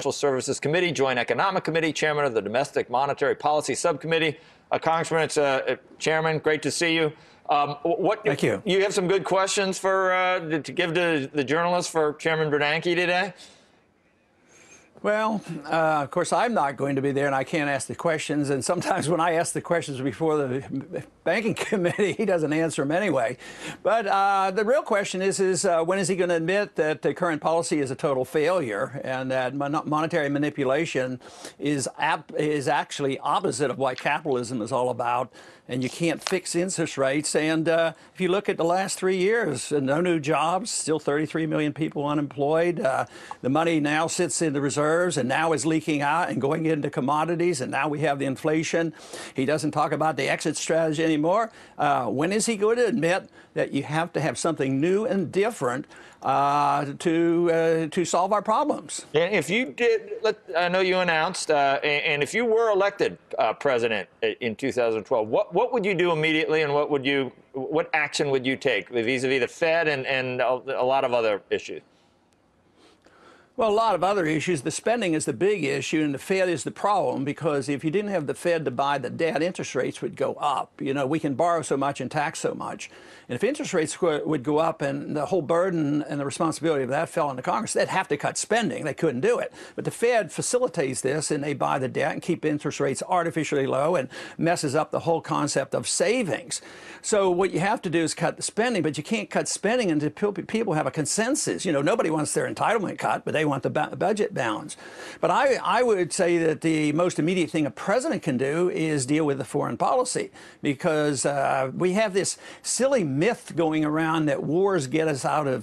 Financial Services Committee, Joint Economic Committee, Chairman of the Domestic Monetary Policy Subcommittee. Congressman, it's Chairman, great to see you. Thank you. You have some good questions for to give to the journalists for Chairman Bernanke today? Well, of course, I'm not going to be there, and I can't ask the questions. And sometimes when I ask the questions before the Banking Committee, he doesn't answer them anyway. But the real question is when is he going to admit that the current policy is a total failure and that monetary manipulation is actually opposite of what capitalism is all about? And you can't fix interest rates. And if you look at the last 3 years, no new jobs, still 33 million people unemployed. The money now sits in the reserves and now is leaking out and going into commodities. And now we have the inflation. He doesn't talk about the exit strategy anymore. When is he going to admit that you have to have something new and different to solve our problems? And if you did, I know you announced, and if you were elected president in 2012, what would you do immediately, and what action would you take vis-a-vis the Fed and a lot of other issues? Well, a lot of other issues. The spending is the big issue, and the Fed is the problem, because if you didn't have the Fed to buy the debt, interest rates would go up. You know, we can borrow so much and tax so much. And if interest rates would go up and the whole burden and the responsibility of that fell on the Congress, they'd have to cut spending. They couldn't do it. But the Fed facilitates this, and they buy the debt and keep interest rates artificially low and messes up the whole concept of savings. So what you have to do is cut the spending, but you can't cut spending until people have a consensus. You know, nobody wants their entitlement cut, but they want the budget balance. But I would say that the most immediate thing a president can do is deal with the foreign policy, because we have this silly myth going around that wars get us out of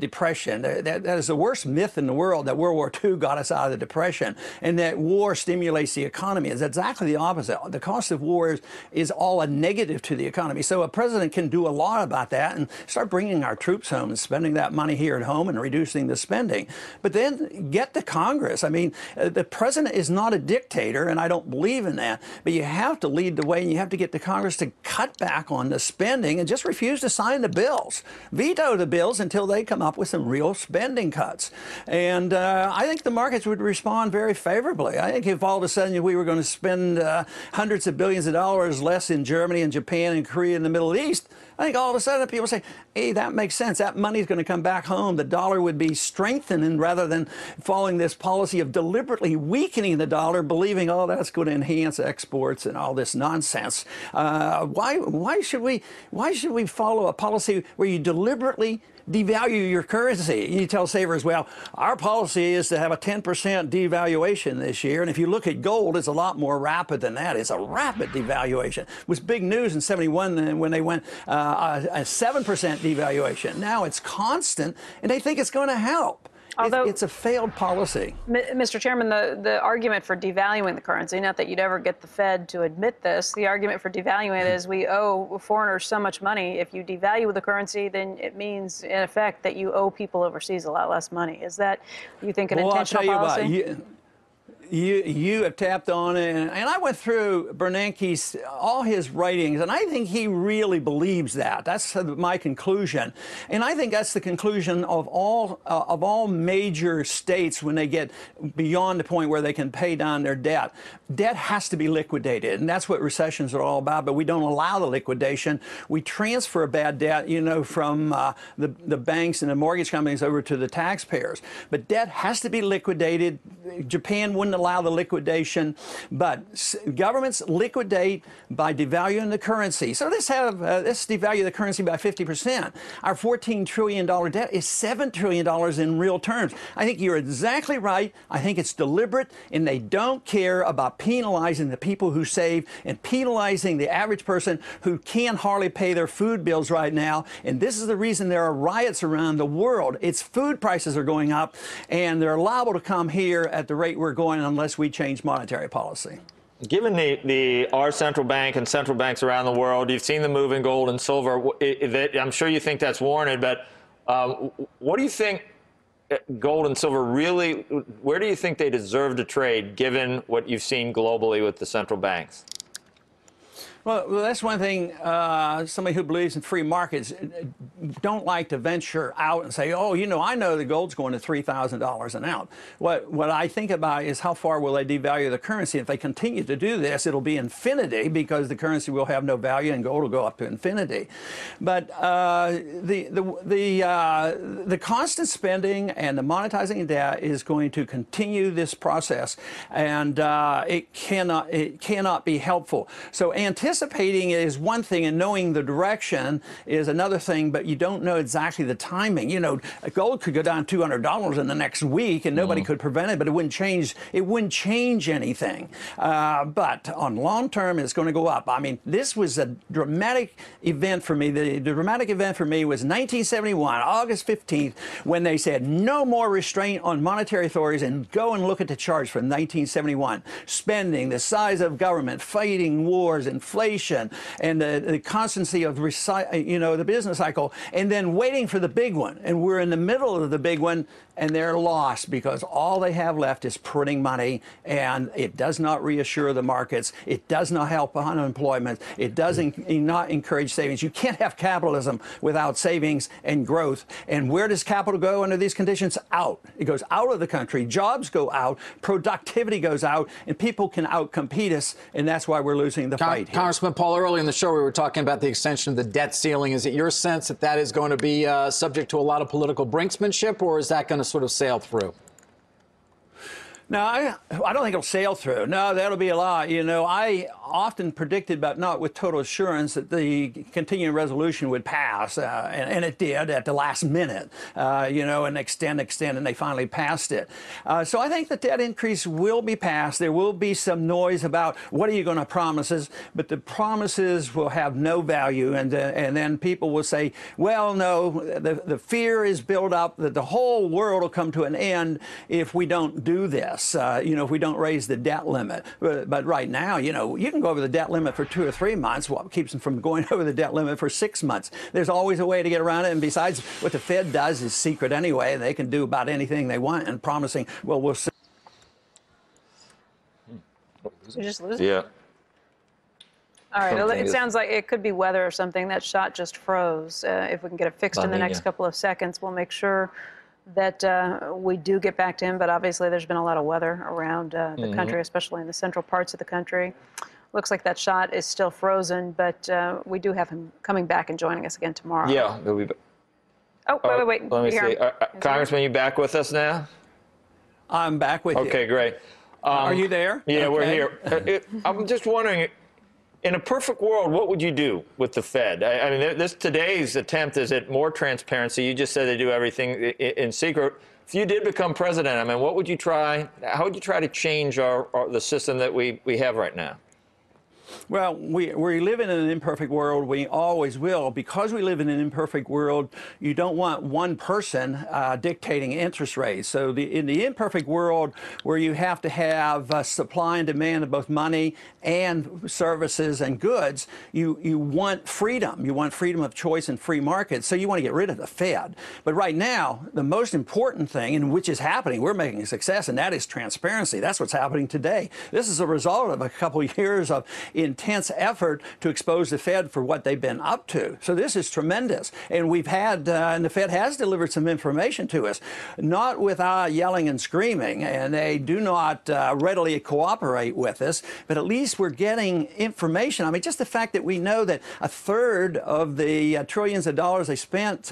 depression. That is the worst myth in the world, that World War II got us out of the depression and that war stimulates the economy. It's exactly the opposite. The cost of war is all a negative to the economy. So a president can do a lot about that and start bringing our troops home and spending that money here at home and reducing the spending. But then get to Congress. I mean, the president is not a dictator, and I don't believe in that. But you have to lead the way, and you have to get to Congress to cut back on the spending and just refuse to sign the bills. Veto the bills until they come up with some real spending cuts. And I think the markets would respond very favorably. I think if all of a sudden we were going to spend hundreds of billions of dollars less in Germany and Japan and Korea and the Middle East, I think all of a sudden people say, hey, that makes sense. That money's going to come back home. The dollar would be strengthened, and rather than following this policy of deliberately weakening the dollar, believing, oh, that's going to enhance exports and all this nonsense. Why should we follow a policy where you deliberately devalue your currency? You tell savers, well, our policy is to have a 10% devaluation this year. And if you look at gold, it's a lot more rapid than that. It's a rapid devaluation. It was big news in 71 when they went a 7% devaluation. Now it's constant, and they think it's going to help. Although it's a failed policy. Mr. Chairman, the argument for devaluing the currency, not that you'd ever get the Fed to admit this, the argument for devaluing it is we owe foreigners so much money. If you devalue the currency, then it means, in effect, that you owe people overseas a lot less money. Is that, you think, an intentional policy? I'll tell you what. You have tapped on it, and I went through Bernanke's, all his writings, and I think he really believes that. That's my conclusion, and I think that's the conclusion of all major states when they get beyond the point where they can pay down their debt. Debt has to be liquidated, and that's what recessions are all about. But we don't allow the liquidation. We transfer bad debt, you know, from the banks and the mortgage companies over to the taxpayers. But debt has to be liquidated. Japan wouldn't allow the liquidation, but governments liquidate by devaluing the currency. So let's devalue the currency by 50%. Our $14 trillion debt is $7 trillion in real terms. I think you're exactly right. I think it's deliberate, and they don't care about penalizing the people who save and penalizing the average person who can hardly pay their food bills right now. And this is the reason there are riots around the world. It's food prices are going up, and they're liable to come here at the rate we're going unless we change monetary policy. Given our central bank and central banks around the world, you've seen the move in gold and silver. I'm sure you think that's warranted, but what do you think gold and silver really, where do you think they deserve to trade given what you've seen globally with the central banks? Well, that's one thing somebody who believes in free markets don't like to venture out and say, oh, you know, I know the gold's going to $3,000 an ounce. What I think about is how far will they devalue the currency? If they continue to do this, it'll be infinity because the currency will have no value and gold will go up to infinity. But the constant spending and the monetizing of debt is going to continue this process, and it cannot be helpful. So anticipating is one thing and knowing the direction is another thing, but you don't know exactly the timing. You know, gold could go down $200 in the next week and nobody could prevent it, but it wouldn't change anything. But on long term, it's going to go up. I mean, this was a dramatic event for me. The dramatic event for me was 1971, August 15th, when they said no more restraint on monetary authorities, and go and look at the charts from 1971. Spending, the size of government, fighting wars, inflation, and the constancy of, you know, the business cycle, and then waiting for the big one. And we're in the middle of the big one, and they're lost because all they have left is printing money, and it does not reassure the markets. It does not help unemployment. It does not encourage savings. You can't have capitalism without savings and growth. And where does capital go under these conditions? Out. It goes out of the country. Jobs go out. Productivity goes out. And people can outcompete us, and that's why we're losing the fight here. Congressman Paul, earlier in the show, we were talking about the extension of the debt ceiling. Is it your sense that that is going to be subject to a lot of political brinksmanship, or is that going to sort of sail through? No, I don't think it'll sail through. No, that'll be a lie. You know, I often predicted, but not with total assurance, that the continuing resolution would pass, and it did at the last minute, you know, and extend, and they finally passed it. So I think the debt increase will be passed. There will be some noise about what are you going to promise us, but the promises will have no value, and then people will say, well, no, the fear is built up that the whole world will come to an end if we don't do this. You know, if we don't raise the debt limit. But right now, you know, you can go over the debt limit for 2 or 3 months. What keeps them from going over the debt limit for 6 months? There's always a way to get around it. And besides, what the Fed does is secret anyway. They can do about anything they want, and promising, well, we'll see. You just lose it. Yeah. All right. Something it sounds like it could be weather or something. That shot just froze. If we can get it fixed in the next couple of seconds, we'll make sure that we do get back to him, but obviously there's been a lot of weather around the country, especially in the central parts of the country. Looks like that shot is still frozen, but we do have him coming back and joining us again tomorrow. Yeah, he'll be back. Oh, wait. Let me see. Congressman, you back with us now? I'm back with you. Okay, great. Are you there? Yeah, okay. We're here. I'm just wondering, in a perfect world, what would you do with the Fed? I mean, today's attempt is at more transparency. You just said they do everything in secret. If you did become president, I mean, what would you try? How would you try to change the system that we have right now? Well, we live in an imperfect world. We always will. Because we live in an imperfect world, you don't want one person dictating interest rates. So in the imperfect world where you have to have supply and demand of both money and services and goods, you want freedom. You want freedom of choice and free markets. So you want to get rid of the Fed. But right now, the most important thing, and which is happening, we're making a success, and that is transparency. That's what's happening today. This is a result of a couple of years of intense effort to expose the Fed for what they've been up to. So this is tremendous. And we've had, and the Fed has delivered some information to us, not without yelling and screaming, and they do not readily cooperate with us, but at least we're getting information. I mean, just the fact that we know that a third of the trillions of dollars they spent,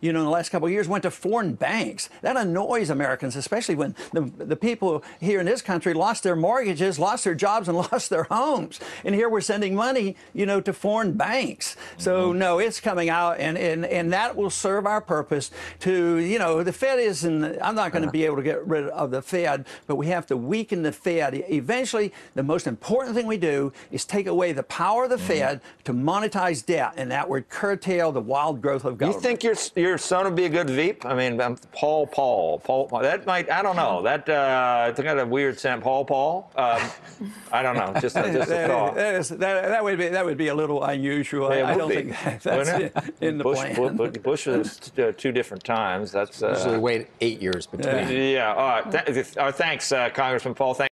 you know, in the last couple of years went to foreign banks. That annoys Americans, especially when the people here in this country lost their mortgages, lost their jobs, and lost their homes. And here we're sending money, you know, to foreign banks. So, no, it's coming out, and that will serve our purpose to, you know, the Fed isn't, I'm not going to be able to get rid of the Fed, but we have to weaken the Fed. Eventually, the most important thing we do is take away the power of the Fed to monetize debt, and that would curtail the wild growth of government. You think your son would be a good Veep? I mean, Paul, that might, I don't know. That, I think I had a weird sound, Paul? I don't know, just a thought. That would be a little unusual. Yeah, I don't think that's in the plan. Bush was two different times. That's usually wait 8 years between. Yeah. All right. Thanks, Congressman Paul. Thank